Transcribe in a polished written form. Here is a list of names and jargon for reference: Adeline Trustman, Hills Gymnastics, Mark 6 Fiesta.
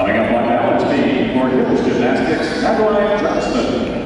Coming up on balance beam for Hills Gymnastics, Adeline Trustman.